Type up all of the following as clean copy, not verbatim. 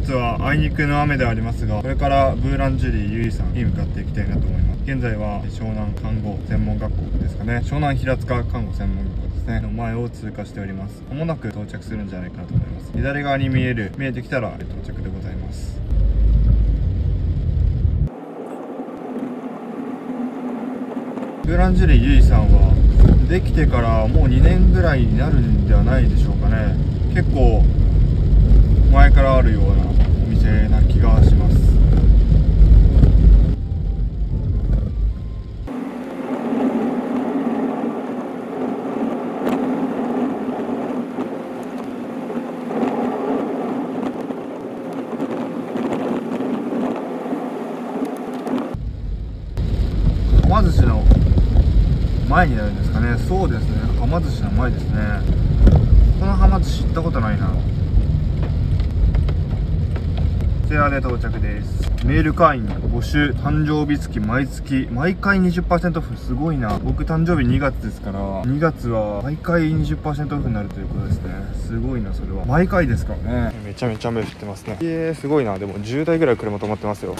日はあいにくの雨でありますが、これからブーランジェリー由井さんに向かっていきたいなと思います。現在は湘南看護専門学校ですかね、湘南平塚看護専門学校ですねの前を通過しております。まもなく到着するんじゃないかなと思います。左側に見えてきたら到着でございます。ブーランジェリー由井さんはできてからもう2年ぐらいになるんではないでしょうかね。結構前からあるようなお店な気がします。はま寿司の前になるんですかね。そうですね、はま寿司の前ですね。このはま寿司行ったことないな。こちらで到着です。メール会員募集、誕生日付き毎回 20% オフ。すごいな。僕誕生日2月ですから、2月は毎回 20% オフになるということですね。すごいな、それは毎回ですからね。めちゃめちゃ雨降ってますね。すごいな。でも10台ぐらい車止まってますよ。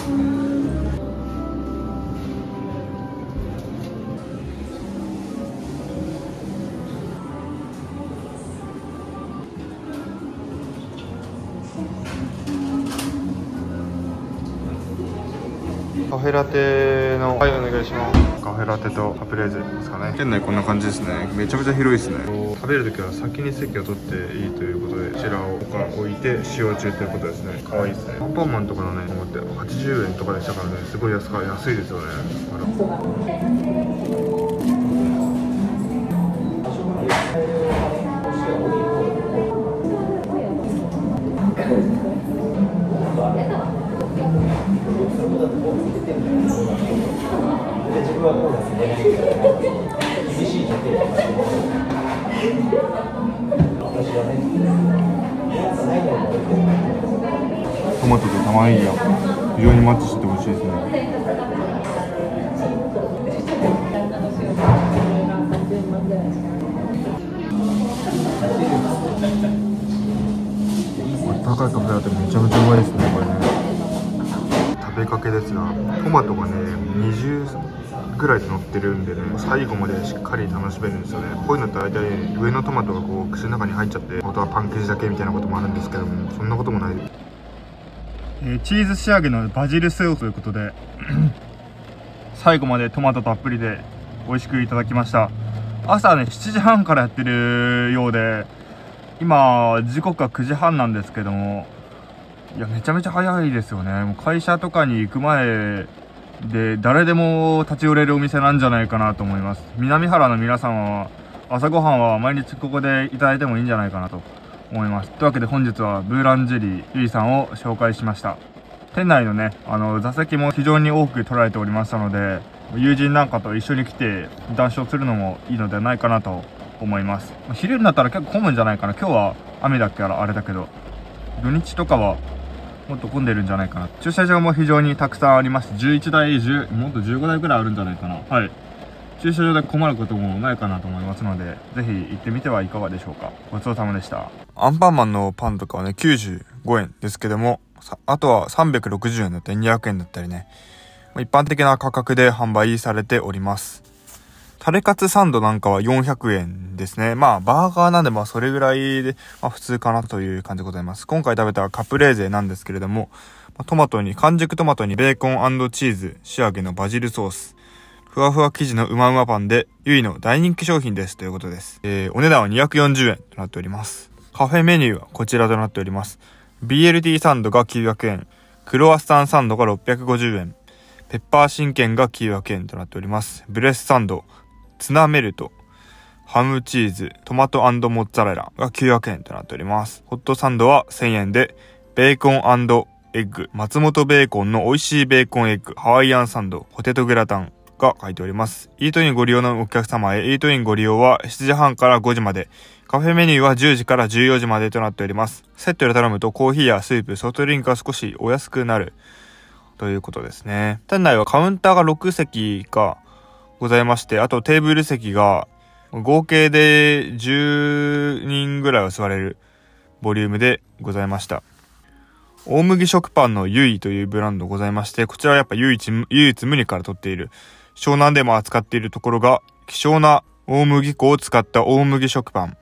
カフェラテの、はい、お願いします。カフェラテとカプレーゼですかね。店内こんな感じですね。めちゃめちゃ広いですね。食べるときは先に席を取っていいということで、こちらを置いて使用中ということですね。可愛いですね。アンパンマンとかのね、思って80円とかでしたからね、すごい安いですよね。トマトと玉ねぎが非常にマッチしてて美味しいですね。高いカフェラテめちゃめちゃうまいですね、これね。食べかけですが、トマトがね20ぐらいで乗ってるんでね、最後までしっかり楽しめるんですよね。こういうのって大体上のトマトがこう口の中に入っちゃって、あとはパン生地だけみたいなこともあるんですけども、そんなこともないです。チーズ仕上げのバジルソースということで最後までトマトたっぷりで美味しくいただきました。朝ね7時半からやってるようで、今時刻は9時半なんですけども、いやめちゃめちゃ早いですよね。もう会社とかに行く前で誰でも立ち寄れるお店なんじゃないかなと思います。南原の皆さんは朝ごはんは毎日ここでいただいてもいいんじゃないかなと思います。というわけで本日はブーランジェリー由井さんを紹介しました。店内のね座席も非常に多く取られておりましたので、友人なんかと一緒に来て談笑するのもいいのではないかなと思います。昼になったら結構混むんじゃないかな。今日は雨だっけからあれだけど、土日とかはもっと混んでるんじゃないかな。駐車場も非常にたくさんありまして、11台、10、もっと15台ぐらいあるんじゃないかな。はい。駐車場で困ることもないかなと思いますので、ぜひ行ってみてはいかがでしょうか。ごちそうさまでした。アンパンマンのパンとかはね、95円ですけども、あとは360円だったり200円だったりね、一般的な価格で販売されております。タレカツサンドなんかは400円ですね。まあ、バーガーなんで、まあ、それぐらいで、まあ、普通かなという感じでございます。今回食べたカプレーゼなんですけれども、トマトに、完熟トマトにベーコン&チーズ、仕上げのバジルソース、ふわふわ生地のうまうまパンで、由井の大人気商品ですということです。お値段は240円となっております。カフェメニューはこちらとなっております。BLT サンドが900円、クロワッサンサンドが650円、ペッパーシンゲンが900円となっております。ブレスサンド、ツナメルト、ハムチーズ、トマト&モッツァレラが900円となっております。ホットサンドは1000円で、ベーコン&エッグ、松本ベーコンの美味しいベーコンエッグ、ハワイアンサンド、ポテトグラタンが書いております。イートインご利用のお客様へ、イートインご利用は7時半から5時まで、カフェメニューは10時から14時までとなっております。セットで頼むとコーヒーやスープ、ソフトドリンクが少しお安くなるということですね。店内はカウンターが6席か、ございまして、あとテーブル席が合計で10人ぐらいは座れるボリュームでございました。大麦食パンのユイというブランドございまして、こちらはやっぱ唯一無二から取っている、湘南でも扱っているところが希少な大麦粉を使った大麦食パン。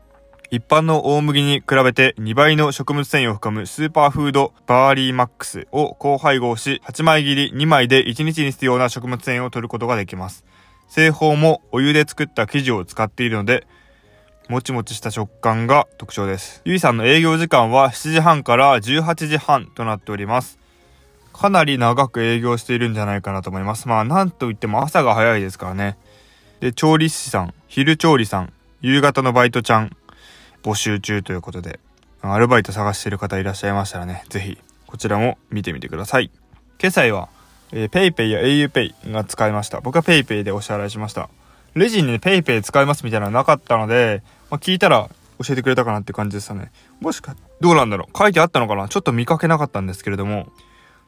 一般の大麦に比べて2倍の食物繊維を含むスーパーフードバーリーマックスを高配合し、8枚切り2枚で1日に必要な食物繊維を摂ることができます。製法もお湯で作った生地を使っているので、もちもちした食感が特徴です。ゆいさんの営業時間は7時半から18時半となっております。かなり長く営業しているんじゃないかなと思います。まあなんといっても朝が早いですからね。で、調理師さん、昼調理さん、夕方のバイトちゃん募集中ということで、アルバイト探している方いらっしゃいましたらね、ぜひこちらも見てみてください。決済は PayPayや auPay が使えました。僕は PayPay でお支払いしました。レジにね PayPay 使えますみたいなのなかったので、聞いたら教えてくれたかなって感じでしたね。もしかどうなんだろう、書いてあったのかな、ちょっと見かけなかったんですけれども。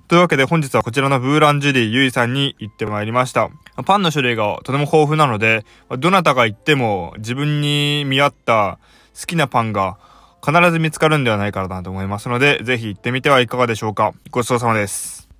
というわけで本日はこちらのブーランジュリーゆいさんに行ってまいりました。パンの種類がとても豊富なので、どなたが行っても自分に見合った好きなパンが必ず見つかるんではないかなと思いますので、ぜひ行ってみてはいかがでしょうか。ごちそうさまです。